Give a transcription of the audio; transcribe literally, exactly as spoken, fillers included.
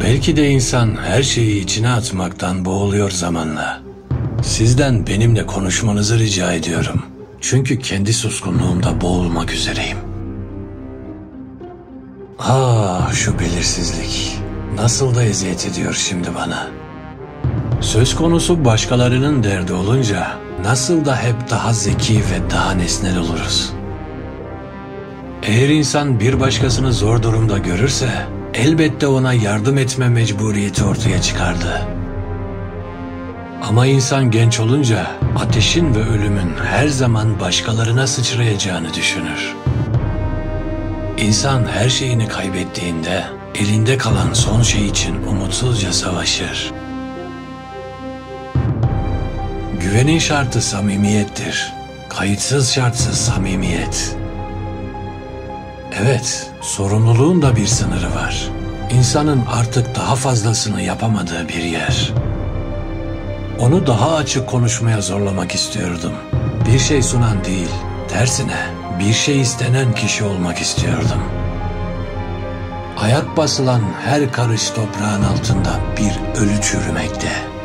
Belki de insan her şeyi içine atmaktan boğuluyor zamanla. Sizden benimle konuşmanızı rica ediyorum. Çünkü kendi suskunluğumda boğulmak üzereyim. Ah, şu belirsizlik. Nasıl da eziyet ediyor şimdi bana. Söz konusu başkalarının derdi olunca nasıl da hep daha zeki ve daha nesnel oluruz. Eğer insan bir başkasını zor durumda görürse elbette ona yardım etme mecburiyeti ortaya çıkardı. Ama insan genç olunca ateşin ve ölümün her zaman başkalarına sıçrayacağını düşünür. İnsan her şeyini kaybettiğinde elinde kalan son şey için umutsuzca savaşır. Güvenin şartı samimiyettir. Kayıtsız şartsız samimiyet. Evet, sorumluluğun da bir sınırı var. İnsanın artık daha fazlasını yapamadığı bir yer. Onu daha açık konuşmaya zorlamak istiyordum. Bir şey sunan değil, tersine bir şey istenen kişi olmak istiyordum. Ayak basılan her karış toprağın altında bir ölü çürümekte.